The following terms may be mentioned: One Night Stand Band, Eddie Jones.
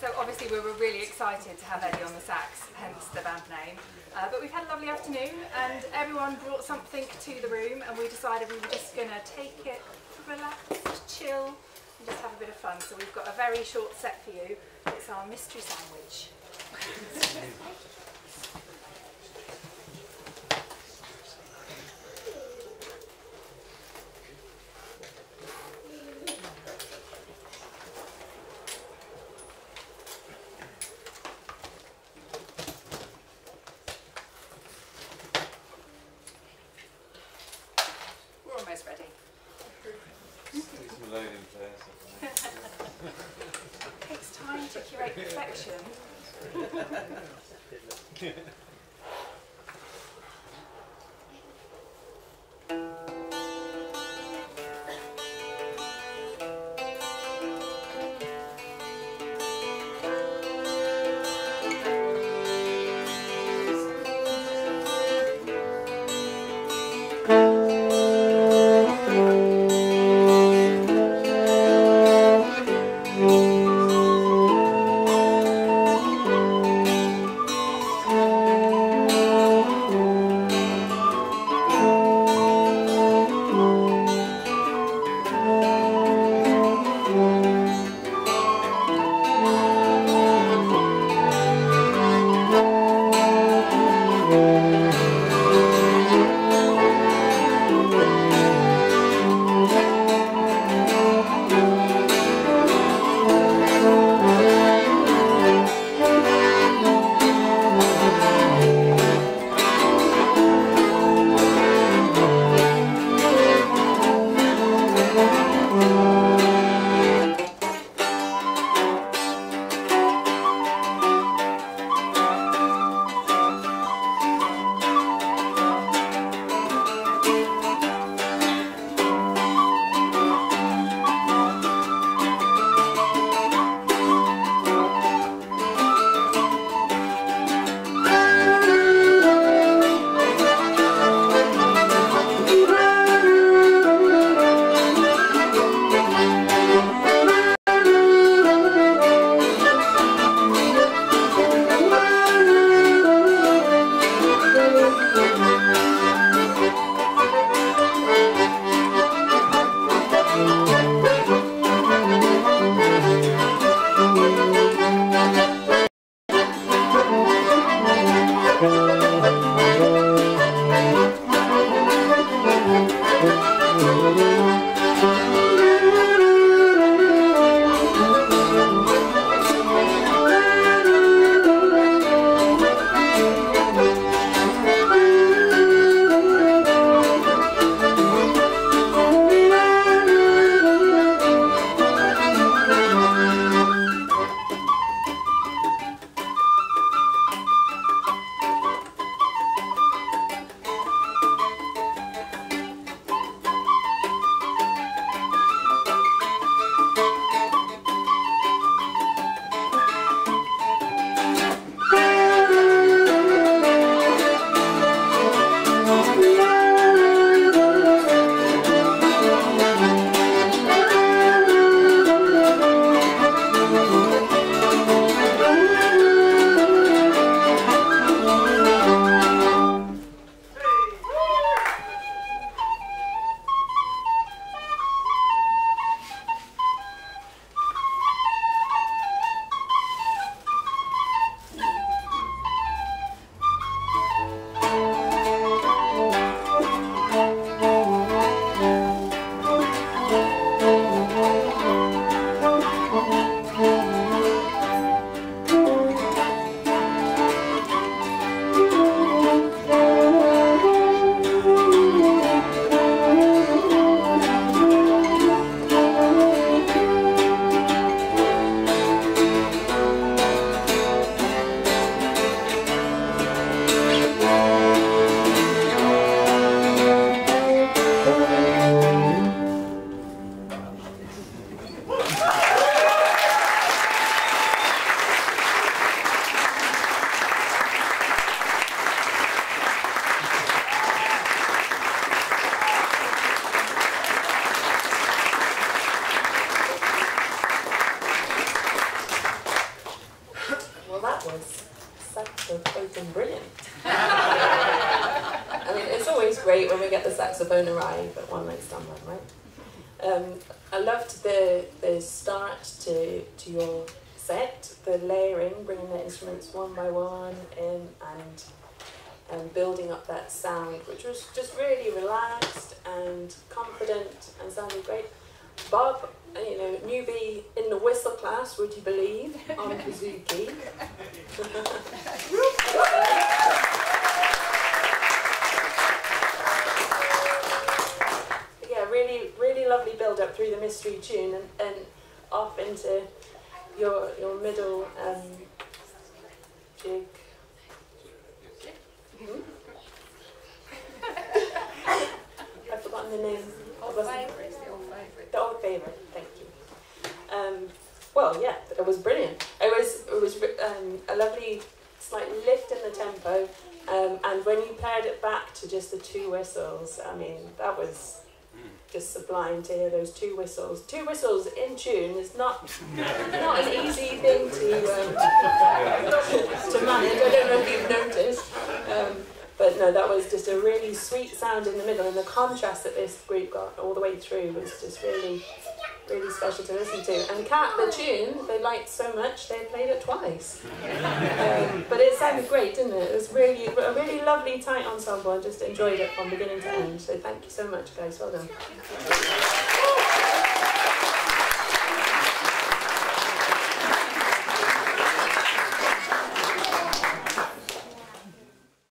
So obviously we were really excited to have Eddie on the sax, hence the band name. But we've had a lovely afternoon and everyone brought something to the room, and we decided we were just going to take it relaxed, chill and just have a bit of fun. So we've got a very short set for you. It's our mystery sandwich. Almost ready. It takes time to curate perfection. great when we get the saxophone arrive at One Night Stand, right? I loved the start to your set, the layering, bringing the instruments one by one in and building up that sound, which was just really relaxed and confident and sounded great. Bob, you know, newbie in the whistle class, would you believe, on Kazuki. Yeah, really, really lovely build-up through the mystery tune and off into your middle jig. Mm-hmm. I've forgotten the name. The old favourite, thank you. Well, yeah, it was brilliant. It was a lovely slight lift in the tempo, and when you paired it back to just the two whistles, I mean, that was just sublime to hear those two whistles. Two whistles in tune is not an easy thing to manage. I don't know if you've noticed, but no, that was just a really sweet sound in the middle, and the contrast that this group got all the way through was just really, really special to listen to. And Cat, the tune, they liked so much, they played it twice. But it sounded great, didn't it? It was really, a really lovely, tight ensemble. I just enjoyed it from beginning to end. So thank you so much, guys. Well done.